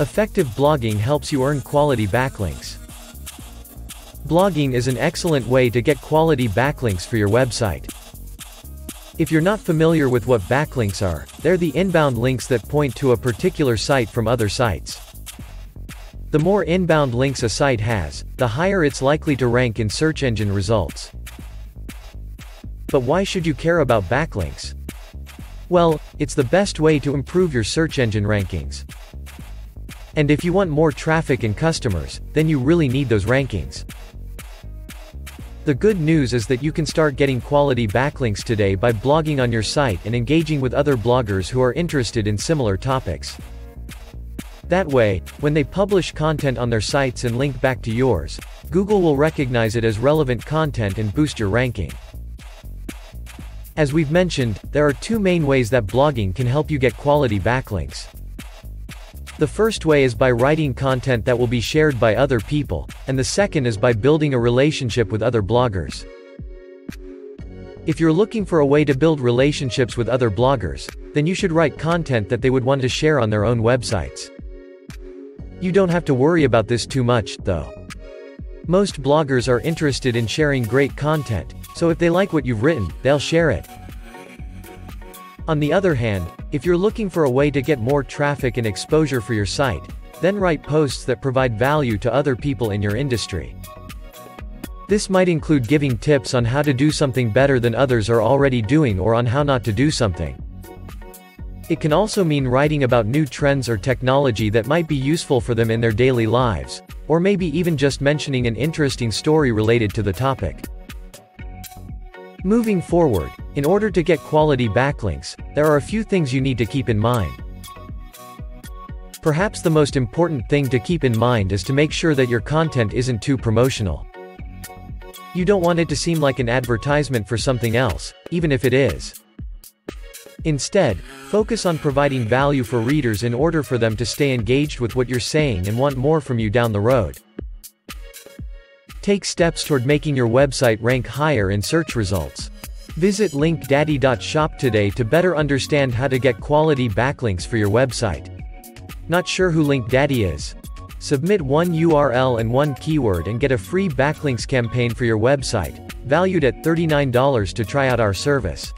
Effective blogging helps you earn quality backlinks. Blogging is an excellent way to get quality backlinks for your website. If you're not familiar with what backlinks are, they're the inbound links that point to a particular site from other sites. The more inbound links a site has, the higher it's likely to rank in search engine results. But why should you care about backlinks? Well, it's the best way to improve your search engine rankings. And if you want more traffic and customers, then you really need those rankings. The good news is that you can start getting quality backlinks today by blogging on your site and engaging with other bloggers who are interested in similar topics. That way, when they publish content on their sites and link back to yours, Google will recognize it as relevant content and boost your ranking. As we've mentioned, there are two main ways that blogging can help you get quality backlinks. The first way is by writing content that will be shared by other people, and the second is by building a relationship with other bloggers. If you're looking for a way to build relationships with other bloggers, then you should write content that they would want to share on their own websites. You don't have to worry about this too much, though. Most bloggers are interested in sharing great content, so if they like what you've written, they'll share it. On the other hand, if you're looking for a way to get more traffic and exposure for your site, then write posts that provide value to other people in your industry. This might include giving tips on how to do something better than others are already doing or on how not to do something. It can also mean writing about new trends or technology that might be useful for them in their daily lives, or maybe even just mentioning an interesting story related to the topic. Moving forward, in order to get quality backlinks, there are a few things you need to keep in mind. Perhaps the most important thing to keep in mind is to make sure that your content isn't too promotional. You don't want it to seem like an advertisement for something else, even if it is. Instead, focus on providing value for readers in order for them to stay engaged with what you're saying and want more from you down the road. Take steps toward making your website rank higher in search results. Visit LinkDaddy.shop today to better understand how to get quality backlinks for your website. Not sure who LinkDaddy is? Submit one URL and one keyword and get a free backlinks campaign for your website, valued at $39 to try out our service.